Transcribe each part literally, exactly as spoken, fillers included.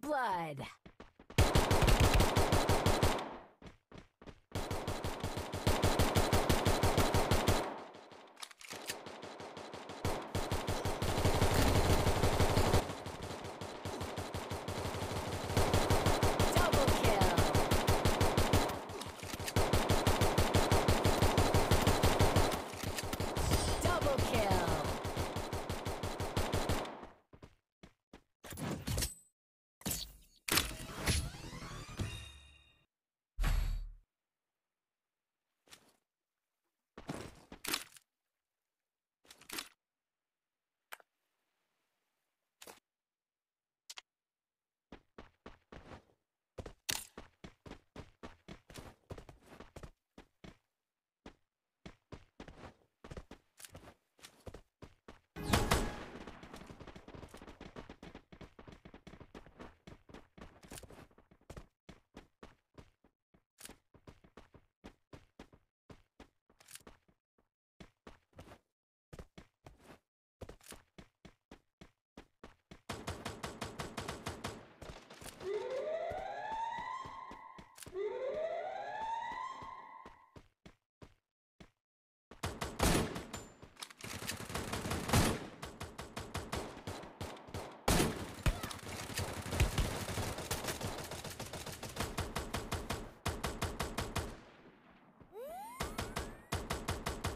Blood.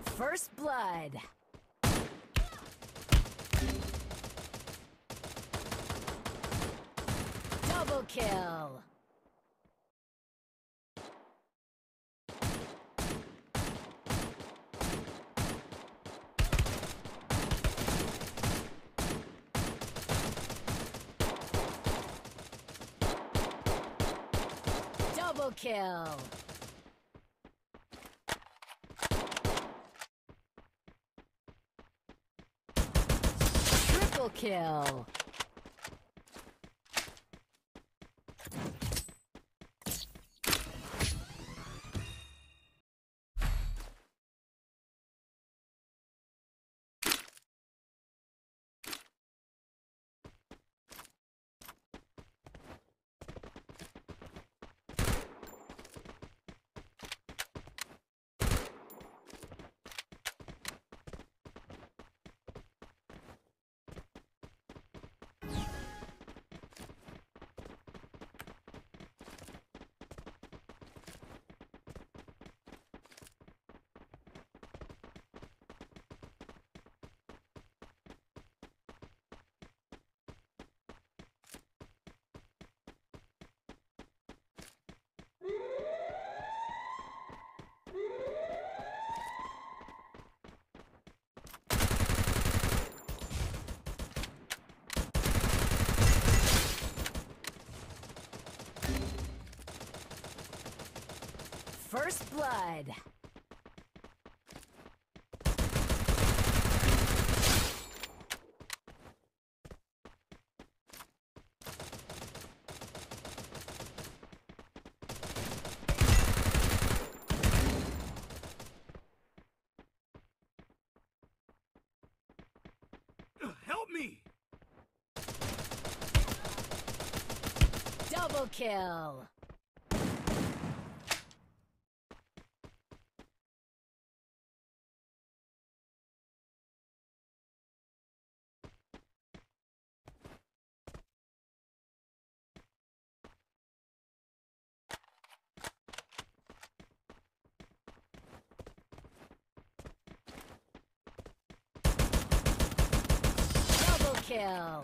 First blood. Double kill. Double kill. Kill. First blood. Help me. Double kill. kill.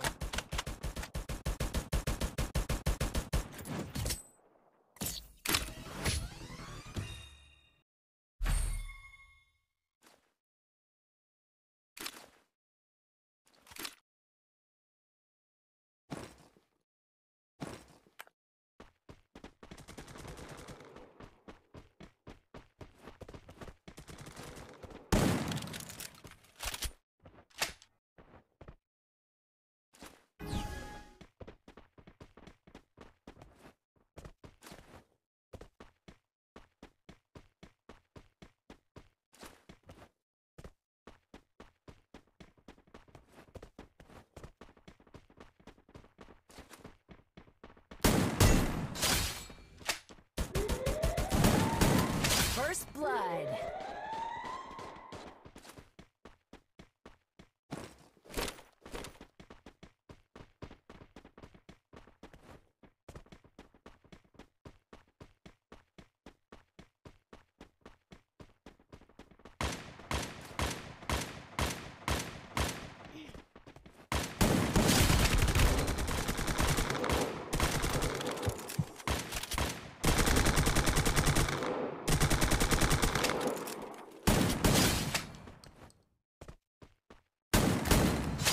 First blood.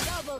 Double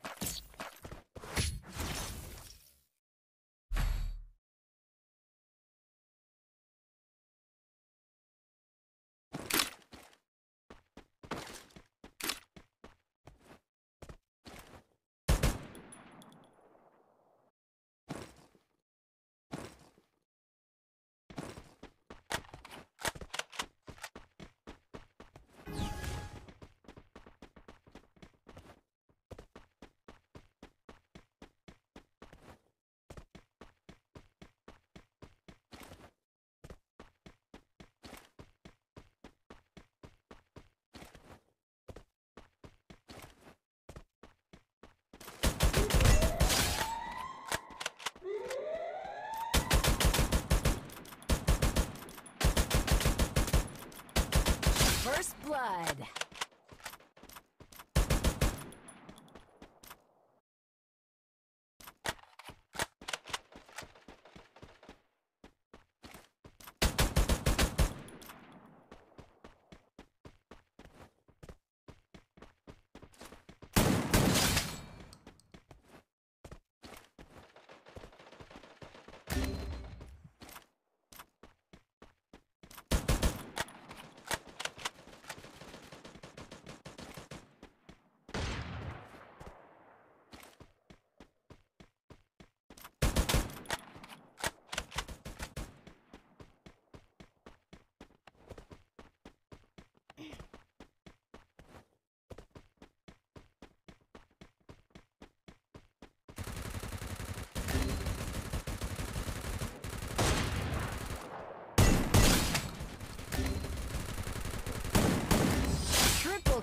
First blood.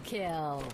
Kill.